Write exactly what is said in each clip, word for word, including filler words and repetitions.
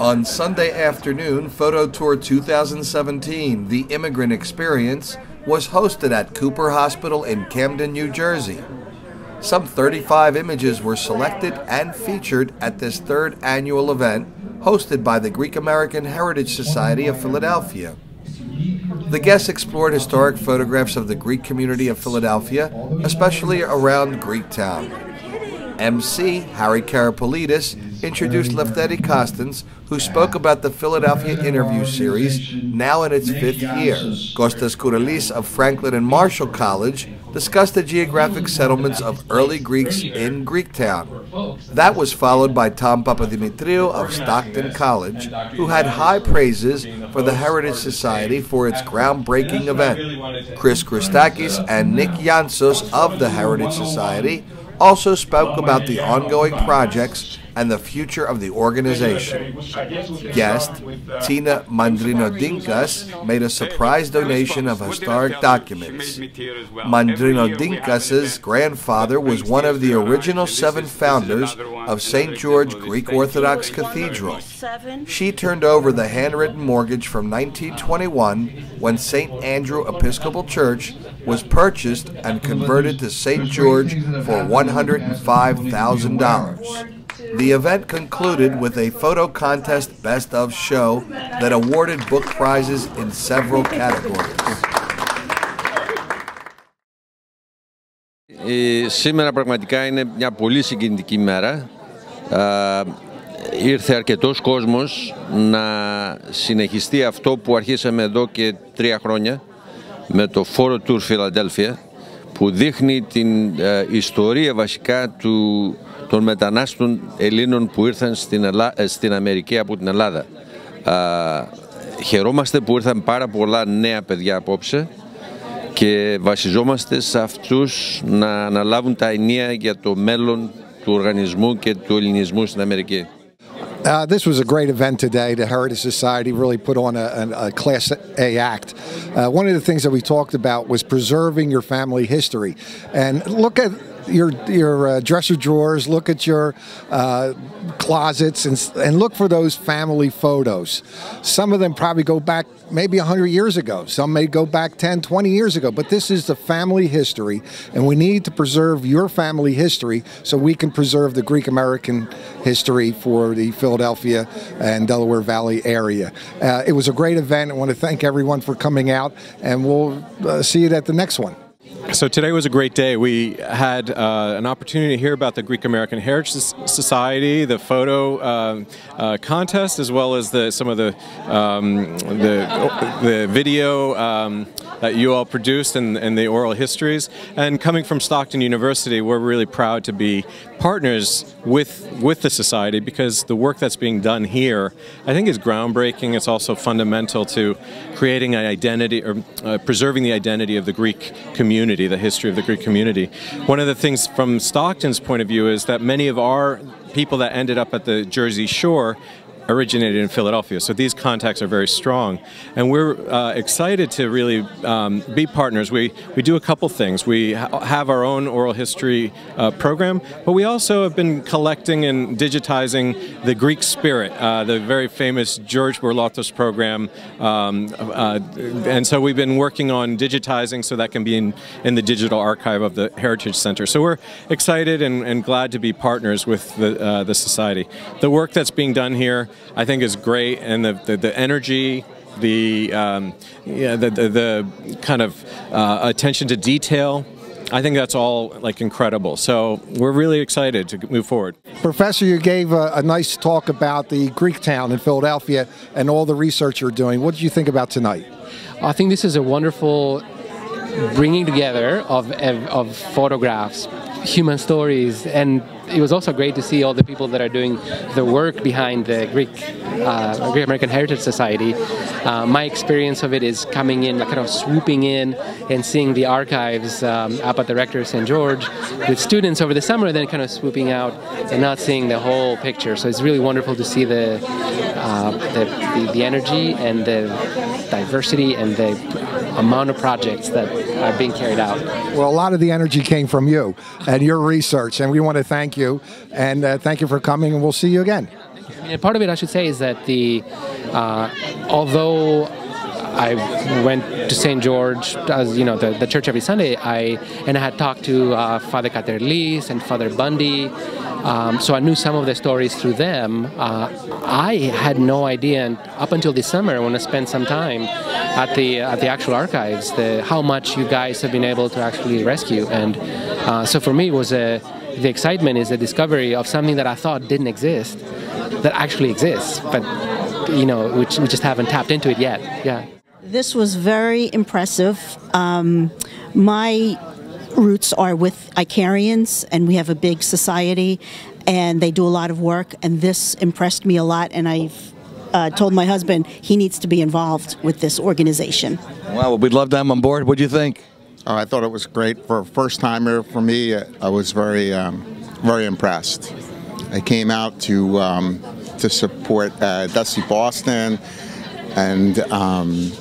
On Sunday afternoon, Photo Tour two thousand seventeen, The Immigrant Experience, was hosted at Cooper Hospital in Camden, New Jersey. Some thirty-five images were selected and featured at this third annual event, hosted by the Greek American Heritage Society of Philadelphia. The guests explored historic photographs of the Greek community of Philadelphia, especially around Greektown. M C Harry Carapolidis introduced Leftetti Costans, who spoke about the Philadelphia interview series, now in its fifth year. Kostas Kouralis of Franklin and Marshall College discussed the geographic settlements of early Greeks in Greektown. That was followed by Tom Papadimitriou of Stockton College, who had high praises for the Heritage Society for its groundbreaking event. Chris Christakis and Nick Jansos of the Heritage Society also spoke about the ongoing projects and the future of the organization. Guest Tina Mandrino-Dinkas made a surprise donation of historic documents. Mandrino-Dinkas's grandfather was one of the original seven founders of Saint George Greek Orthodox Cathedral. She turned over the handwritten mortgage from nineteen twenty-one, when Saint Andrew Episcopal Church was purchased and converted to Saint George for one hundred five thousand dollars. The event concluded with a photo contest best of show that awarded book prizes in several categories. Ε, σήμερα πραγματικά είναι μια πολύ συγκινητική μέρα. Ε, ήρθε αρκετός κόσμος να συνεχιστεί αυτό που αρχίσαμε εδώ και τρία χρόνια με το Photo Tour Philadelphia, που δείχνει την ε, ιστορία βασικά του των μετανάστων Ελλήνων που ήρθαν στην, Ελλά... στην Αμερική από την Ελλάδα. Α, χαιρόμαστε που ήρθαν πάρα πολλά νέα παιδιά απόψε και βασιζόμαστε σε αυτούς να αναλάβουν τα ενία για το μέλλον του οργανισμού και του ελληνισμού στην Αμερική. Uh, this was a great event today. The Heritage Society really put on a, a, a Class A act. Uh, one of the things that we talked about was preserving your family history. And look at your your uh, dresser drawers, look at your uh, closets, and, and look for those family photos. Some of them probably go back maybe one hundred years ago. Some may go back ten, twenty years ago. But this is the family history, and we need to preserve your family history so we can preserve the Greek American history for the Philadelphia Philadelphia and Delaware Valley area. Uh, it was a great event. I want to thank everyone for coming out, and we'll uh, see you at the next one. So today was a great day. We had uh, an opportunity to hear about the Greek American Heritage Society, the photo uh, uh, contest, as well as the, some of the, um, the, the video um, that you all produced, and, and the oral histories. And coming from Stockton University, we're really proud to be partners with, with the society, because the work that's being done here, I think, is groundbreaking. It's also fundamental to creating an identity, or uh, preserving the identity of the Greek community, the history of the Greek community. One of the things from Stockton's point of view is that many of our people that ended up at the Jersey Shore originated in Philadelphia, so these contacts are very strong, and we're uh, excited to really um, be partners. We we do a couple things. We ha have our own oral history uh, program, but we also have been collecting and digitizing the Greek spirit, uh, the very famous George Borlottos program, um, uh, and so we've been working on digitizing so that can be in, in the digital archive of the Heritage Center. So we're excited and, and glad to be partners with the, uh, the society. The work that's being done here, I think, is great, and the, the, the energy, the, um, yeah, the, the, the kind of uh, attention to detail, I think that's all, like, incredible. So we're really excited to move forward. Professor, you gave a, a nice talk about the Greektown in Philadelphia and all the research you're doing. What did you think about tonight? I think this is a wonderful bringing together of, of photographs, human stories, and it was also great to see all the people that are doing the work behind the Greek, uh, Greek American Heritage Society. Uh, my experience of it is coming in, like, kind of swooping in and seeing the archives um, up at the Rector of Saint George with students over the summer, then kind of swooping out and not seeing the whole picture. So it's really wonderful to see the, uh, the, the, the energy and the diversity and the amount of projects that are being carried out. Well, a lot of the energy came from you and your research, and we want to thank you. And uh, thank you for coming, and we'll see you again. And part of it, I should say, is that the uh, although I went to Saint George, as you know, the, the church every Sunday, I and I had talked to uh, Father Caterlis and Father Bundy, um, so I knew some of the stories through them. Uh, I had no idea, and up until this summer, when I spent some time at the at the actual archives, the, how much you guys have been able to actually rescue. And uh, so for me, it was a the excitement is the discovery of something that I thought didn't exist, that actually exists, but you know, which we just haven't tapped into it yet. Yeah. This was very impressive. Um, my roots are with Icarians, and we have a big society, and they do a lot of work, and this impressed me a lot, and I've uh, told my husband he needs to be involved with this organization. Well, we'd love to have him on board. What do you think? Uh, I thought it was great. For a first timer for me, I was very, um, very impressed. I came out to um, to support uh, Dusty Boston, and um,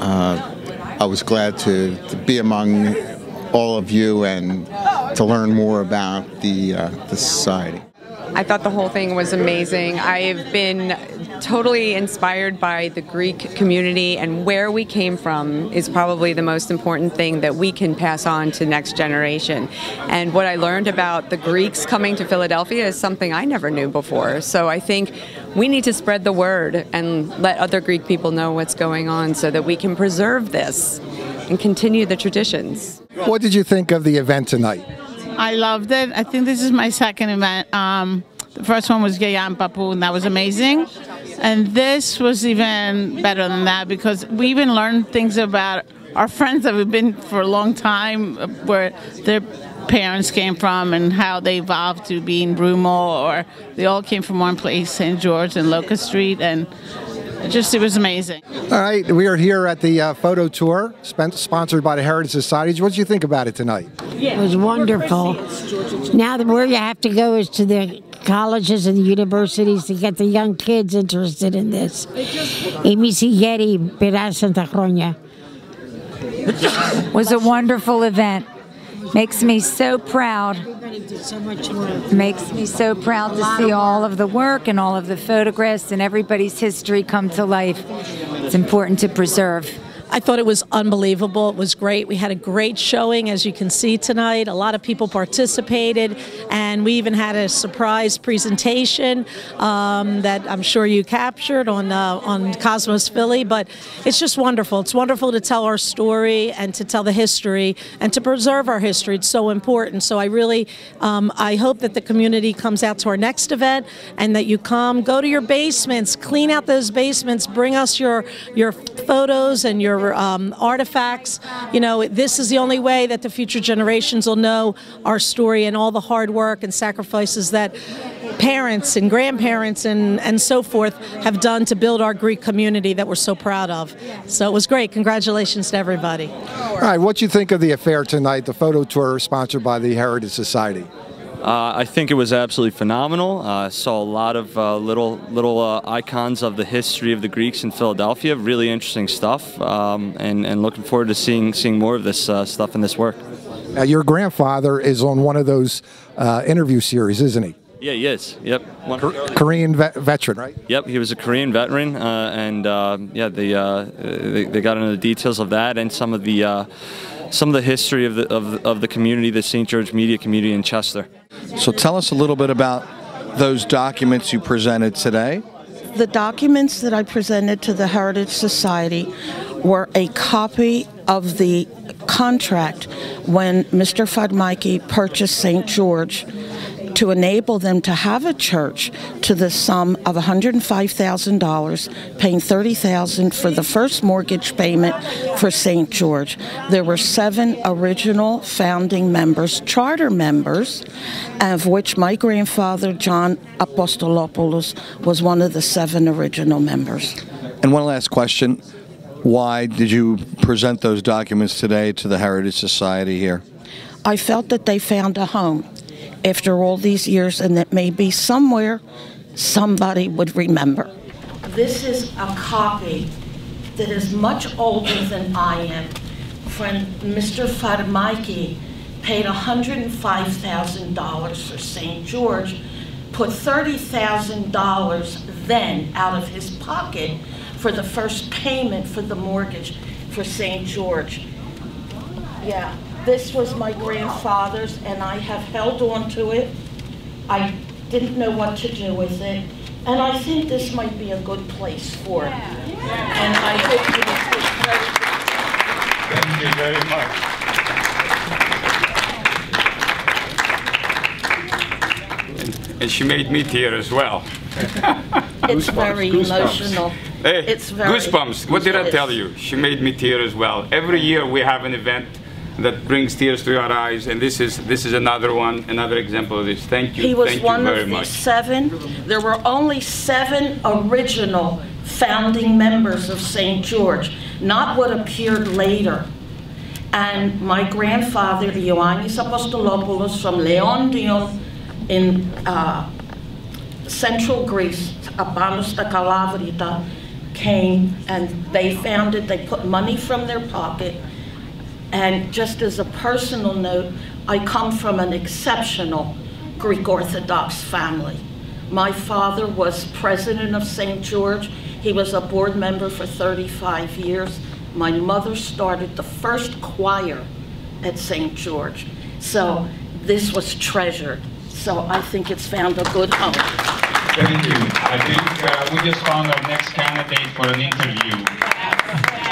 uh, I was glad to, to be among all of you and to learn more about the uh, the society. I thought the whole thing was amazing. I've been totally inspired by the Greek community, and where we came from is probably the most important thing that we can pass on to next generation. And what I learned about the Greeks coming to Philadelphia is something I never knew before. So I think we need to spread the word and let other Greek people know what's going on so that we can preserve this and continue the traditions. What did you think of the event tonight? I loved it. I think this is my second event. Um, the first one was Gayan Papu, and that was amazing. And this was even better than that, because we even learned things about our friends that we've been for a long time, where their parents came from and how they evolved to being Broomall, or they all came from one place, Saint George and Locust Street, and just it was amazing. All right, we are here at the uh, photo tour spent, sponsored by the Heritage Society. What did you think about it tonight? It was wonderful. Now the where you have to go is to the colleges and the universities to get the young kids interested in this. It was a wonderful event. Makes me so proud. So much work. Makes me so proud to see all of the work and all of the photographs and everybody's history come to life. It's important to preserve. I thought it was unbelievable. It was great. We had a great showing, as you can see tonight. A lot of people participated, and we even had a surprise presentation um, that I'm sure you captured on uh, on Cosmos Philly. But it's just wonderful. It's wonderful to tell our story and to tell the history and to preserve our history. It's so important. So I really, um, I hope that the community comes out to our next event, and that you come, go to your basements, clean out those basements, bring us your your photos and your Um, artifacts. You know, this is the only way that the future generations will know our story and all the hard work and sacrifices that parents and grandparents and, and so forth have done to build our Greek community that we're so proud of. So it was great. Congratulations to everybody. All right, what do you think of the affair tonight, the photo tour sponsored by the Heritage Society? Uh, I think it was absolutely phenomenal. I uh, saw a lot of uh, little little uh, icons of the history of the Greeks in Philadelphia. Really interesting stuff, um, and, and looking forward to seeing seeing more of this uh, stuff and this work. Uh, your grandfather is on one of those uh, interview series, isn't he? Yeah, he is. Yep. One Korean vet veteran, right? Yep, he was a Korean veteran, uh, and uh, yeah, they, uh, they they got into the details of that and some of the uh, some of the history of the of, of the community, the Saint George media community in Chester. So tell us a little bit about those documents you presented today. The documents that I presented to the Heritage Society were a copy of the contract when Mister Fadmaiki purchased Saint George to enable them to have a church to the sum of one hundred five thousand dollars, paying thirty thousand dollars for the first mortgage payment for Saint George. There were seven original founding members, charter members, of which my grandfather, John Apostolopoulos, was one of the seven original members. And one last question. Why did you present those documents today to the Heritage Society here? I felt that they found a home after all these years, and that maybe somewhere somebody would remember. This is a copy that is much older than I am. When Mister Fadmaiki paid one hundred five thousand dollars for Saint George, put thirty thousand dollars then out of his pocket for the first payment for the mortgage for Saint George. Yeah, this was my grandfather's, and I have held on to it. I didn't know what to do with it, and I think this might be a good place for it. Yeah. Yeah. And I hope you will. Thank you very much. And she made me tear as well. It's very goosebumps. Emotional. Hey, it's very goosebumps. Goosebumps. What did I tell you? She made me tear as well. Every year we have an event that brings tears to our eyes, and this is this is another one, another example of this. Thank you. He was Thank one you very of the much. seven. There were only seven original founding members of Saint George, not what appeared later. And my grandfather, Ioannis Apostolopoulos from Leondion, in uh, central Greece, Abanostakalavrita came and they founded, they put money from their pocket. And just as a personal note, I come from an exceptional Greek Orthodox family. My father was president of Saint George. He was a board member for thirty-five years. My mother started the first choir at Saint George. So this was treasured. So I think it's found a good home. Thank you. I think uh, we just found our next candidate for an interview.